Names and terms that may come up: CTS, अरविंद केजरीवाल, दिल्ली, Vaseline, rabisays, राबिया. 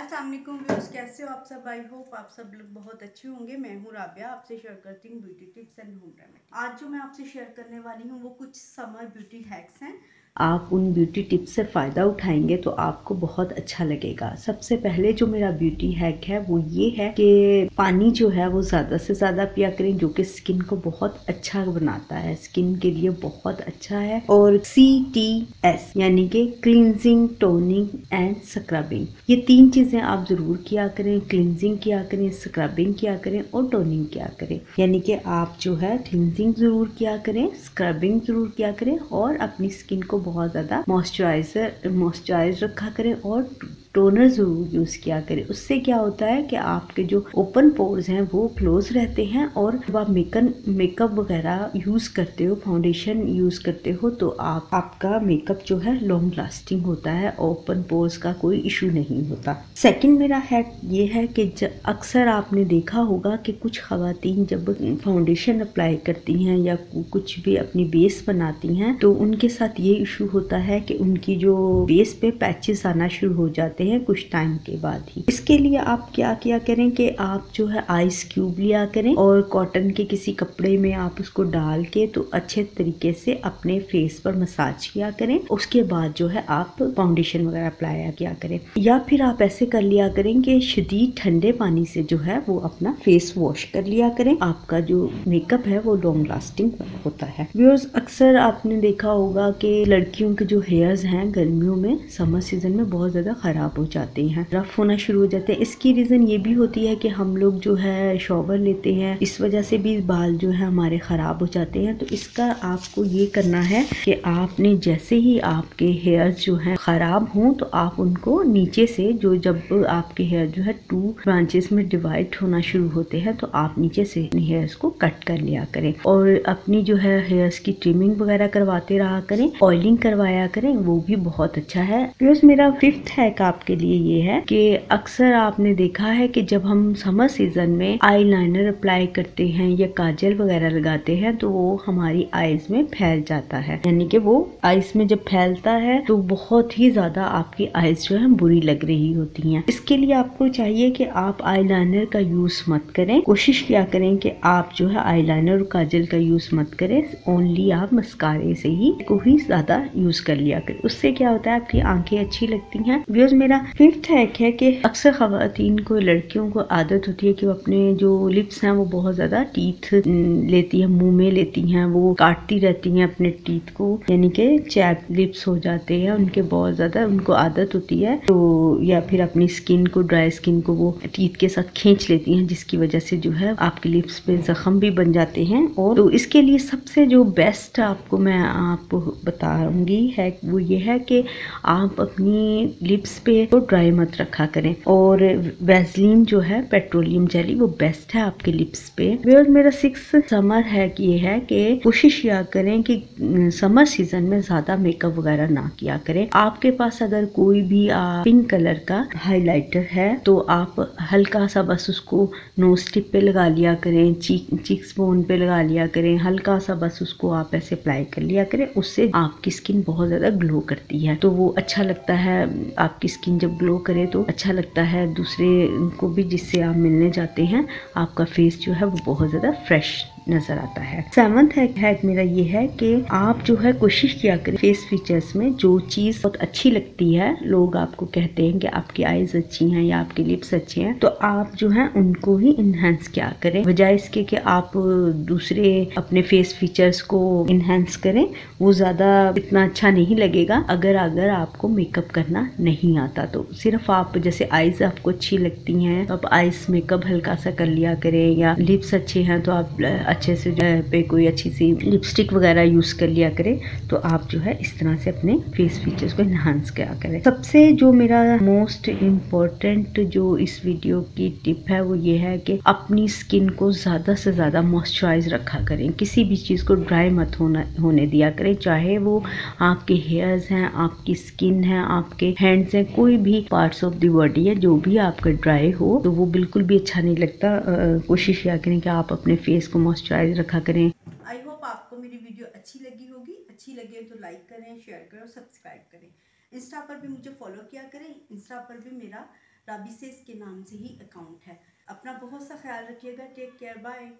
अस्सलाम वालेकुम व्यूअर्स, कैसे हो आप सब। आई होप आप सब लोग बहुत अच्छे होंगे। मैं हूँ राबिया, आपसे शेयर करती हूँ beauty tips and home remedy. आज जो मैं आपसे शेयर करने वाली हूँ वो कुछ समर ब्यूटी हैक्स हैं। आप उन ब्यूटी टिप्स से फ़ायदा उठाएंगे तो आपको बहुत अच्छा लगेगा। सबसे पहले जो मेरा ब्यूटी हैक है वो ये है कि पानी जो है वो ज़्यादा से ज़्यादा पिया करें, जो कि स्किन को बहुत अच्छा बनाता है, स्किन के लिए बहुत अच्छा है। और CTS यानी कि क्लींजिंग, टोनिंग एंड स्क्रबिंग, ये तीन चीज़ें आप ज़रूर किया करें। क्लींजिंग किया करें, स्क्रबिंग किया करें और टोनिंग किया करें। यानी कि आप जो है क्लींजिंग ज़रूर किया करें, स्क्रबिंग ज़रूर किया करें और अपनी स्किन को बहुत ज़्यादा मॉइस्चराइज रखा करें और टोनर ज़रूर यूज़ किया करें। उससे क्या होता है कि आपके जो ओपन पोर्स हैं वो क्लोज रहते हैं और जब आप मेकअप वगैरह यूज़ करते हो, फाउंडेशन यूज़ करते हो, तो आपका मेकअप जो है लॉन्ग लास्टिंग होता है, ओपन पोर्स का कोई इशू नहीं होता। सेकंड मेरा हैक ये है कि अक्सर आपने देखा होगा कि कुछ ख़वातीन जब फाउंडेशन अप्लाई करती हैं या कुछ भी अपनी बेस बनाती हैं तो उनके साथ ये इशू होता है कि उनकी जो बेस पे पैचेस आना शुरू हो जाते हैं कुछ टाइम के बाद ही। इसके लिए आप क्या किया करें कि आप जो है आइस क्यूब लिया करें और कॉटन के किसी कपड़े में आप उसको डाल के तो अच्छे तरीके से अपने फेस पर मसाज किया करें। उसके बाद जो है आप फाउंडेशन वगैरह अप्लाई किया करें। या फिर आप ऐसे कर लिया करें कि शदीद ठंडे पानी से जो है वो अपना फेस वॉश कर लिया करें। आपका जो मेकअप है वो लॉन्ग लास्टिंग होता है। व्यूअर्स, अक्सर आपने देखा होगा कि लड़कियों के जो हेयर्स हैं गर्मियों में, समर सीजन में बहुत ज्यादा खराब हो जाते हैं, रफ होना शुरू हो जाते हैं। इसकी रीज़न ये भी होती है कि हम लोग जो है शॉवर लेते हैं, इस वजह से भी बाल जो है हमारे ख़राब हो जाते हैं। तो इसका आपको ये करना है कि आपने जैसे ही आपके हेयर्स जो हैं ख़राब हों तो आप उनको नीचे से, जो जब आपके हेयर जो है 2 ब्रांचेस में डिवाइड होना शुरू होते हैं, तो आप नीचे से हेयर्स को कट कर लिया करें और अपनी जो है हेयर्स की ट्रिमिंग वगैरह करवाते रहा करें, ऑयलिंग करवाया करें, वो भी बहुत अच्छा है। प्लस मेरा 5th हैक के लिए ये है कि अक्सर आपने देखा है कि जब हम समर सीजन में आईलाइनर अप्लाई करते हैं या काजल वगैरह लगाते हैं तो वो हमारी आईज में फैल जाता है। यानी कि वो आईज में जब फैलता है तो बहुत ही ज्यादा आपकी आईज जो है बुरी लग रही होती हैं। इसके लिए आपको चाहिए कि आप आईलाइनर का यूज मत करें। कोशिश किया करें कि आप जो है आईलाइनर और काजल का यूज मत करें, ओनली आप मस्कारे से ही कोई ज्यादा यूज कर लिया करें। उससे क्या होता है आपकी आंखें अच्छी लगती हैं। व्यूअर्स, मेरा 5th हैक है कि अक्सर खवातीन को, लड़कियों को आदत होती है कि वो अपने जो लिप्स हैं वो बहुत ज़्यादा टीथ लेती हैं, मुंह में लेती हैं, वो काटती रहती हैं अपने टीथ को, यानी कि चैप लिप्स हो जाते हैं उनके, बहुत ज़्यादा उनको आदत होती है। तो या फिर अपनी स्किन को, ड्राई स्किन को वो टीथ के साथ खींच लेती हैं, जिसकी वजह से जो है आपके लिप्स पे जख्म भी बन जाते हैं। और तो इसके लिए सबसे जो बेस्ट आपको मैं आपको बताऊँगी हैक वो ये है कि आप अपनी लिप्स पे तो ड्राई मत रखा करें और वैसलीन जो है पेट्रोलियम जेली वो बेस्ट है आपके लिप्स पे। व्यूअर्स, मेरा 6th समर हैक ये है कि कोशिश किया करें कि समर सीजन में ज्यादा मेकअप वगैरह ना किया करें। आपके पास अगर कोई भी पिंक कलर का हाइलाइटर है तो आप हल्का सा बस उसको नोज टिप पे लगा लिया करें, चीक्स बोन पे लगा लिया करें, हल्का सा बस उसको आप ऐसे अप्लाई कर लिया करें। उससे आपकी स्किन बहुत ज्यादा ग्लो करती है तो वो अच्छा लगता है। आपकी स्किन जब ग्लो करे तो अच्छा लगता है दूसरे को भी, जिससे आप मिलने जाते हैं आपका फेस जो है वो बहुत ज़्यादा फ्रेश नजर आता है। 7th हैक मेरा ये है कि आप जो है कोशिश किया करें फेस फीचर्स में जो चीज़ बहुत अच्छी लगती है, लोग आपको कहते हैं कि आपकी आईज अच्छी हैं या आपके लिप्स अच्छे हैं, तो आप जो है उनको ही इन्हेंस किया करें, बजाय इसके कि आप दूसरे अपने फेस फीचर्स को इन्हेंस करें। वो ज़्यादा इतना अच्छा नहीं लगेगा अगर अगर आपको मेकअप करना नहीं आता तो। सिर्फ आप जैसे आईज आपको अच्छी लगती हैं, आप आईज मेकअप हल्का सा कर लिया करें, या लिप्स अच्छे हैं तो आप अच्छे से जो पे कोई अच्छी सी लिपस्टिक वगैरह यूज़ कर लिया करें। तो आप जो है इस तरह से अपने फेस फीचर्स को इन्हांस किया करें। सबसे जो मेरा मोस्ट इम्पोर्टेंट जो इस वीडियो की टिप है वो ये है कि अपनी स्किन को ज़्यादा से ज़्यादा मॉइस्चराइज रखा करें। किसी भी चीज़ को ड्राई मत होने दिया करें, चाहे वो आपके हेयर्स हैं, आपकी स्किन है, आपके हैंड्स हैं, कोई भी पार्ट्स ऑफ द बॉडी है जो भी आपका ड्राई हो तो वो बिल्कुल भी अच्छा नहीं लगता। कोशिश किया करें कि आप अपने फेस को मॉइस्चराइज रखा करें। आई होप आपको मेरी वीडियो अच्छी लगी होगी। अच्छी लगे तो लाइक करें, शेयर करें और सब्सक्राइब करें। इंस्टा पर भी मुझे फॉलो किया करें। इंस्टा पर भी मेरा राबी से इसके नाम से ही अकाउंट है। अपना बहुत सा ख्याल रखिएगा। Take care, bye.